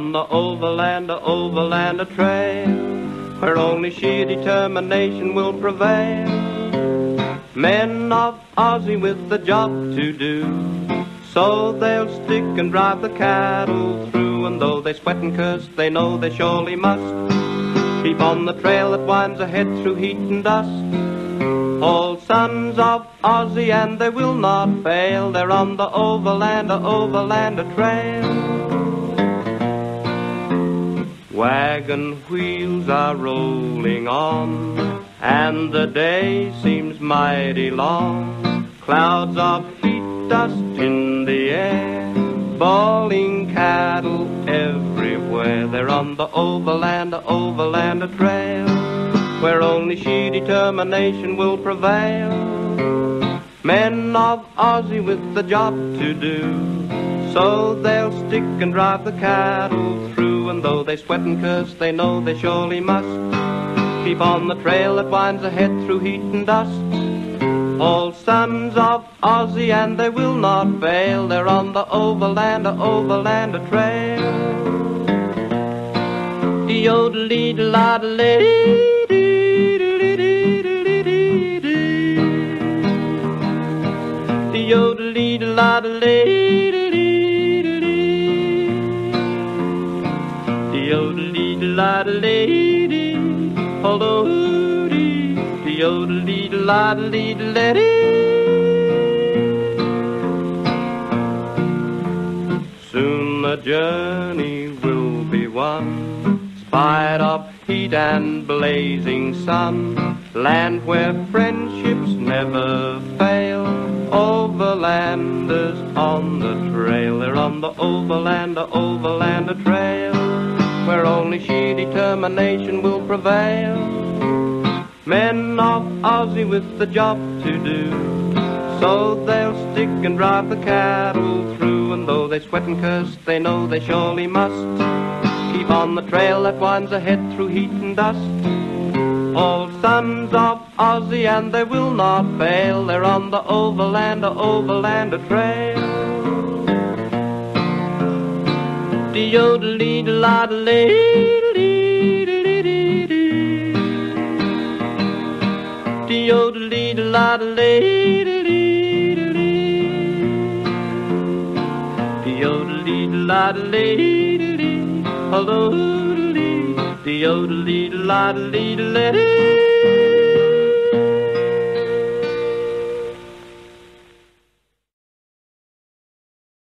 on the Overlander Trail, where only sheer determination will prevail. Men of Aussie with a job to do, so they'll stick and drive the cattle through. And though they sweat and curse, they know they surely must keep on the trail that winds ahead through heat and dust. All sons of Aussie, and they will not fail, they're on the Overlander Trail. Wagon wheels are rolling on, and the day seems mighty long. Clouds of heat, dust in the air, bawling cattle everywhere. They're on the Overlander Trail, where only sheer determination will prevail. Men of Aussie with the job to do, so they'll stick and drive the cattle through. And though they sweat and curse, they know they surely must keep on the trail that winds ahead through heat and dust. All sons of Aussie, and they will not fail, they're on the Overlander Trail. Yodelee-de-la-de-lee. Yodelee-de-la-de-lee. Yodelee-de-la-de-lady, hello, yodelee-de-la-de-lady. Soon the journey will be won, spite of heat and blazing sun. Land where friendships never fail, overlanders on the trail. They're on the Overlander Trail, where only sheer determination will prevail. Men of Aussie with the job to do, so they'll stick and drive the cattle through. And though they sweat and curse, they know they surely must keep on the trail that winds ahead through heat and dust. All sons of Aussie, and they will not fail, they're on the Overlander Trail. Yodelee-de-la-de-lady, hello, yodelee-de-la-de-lady.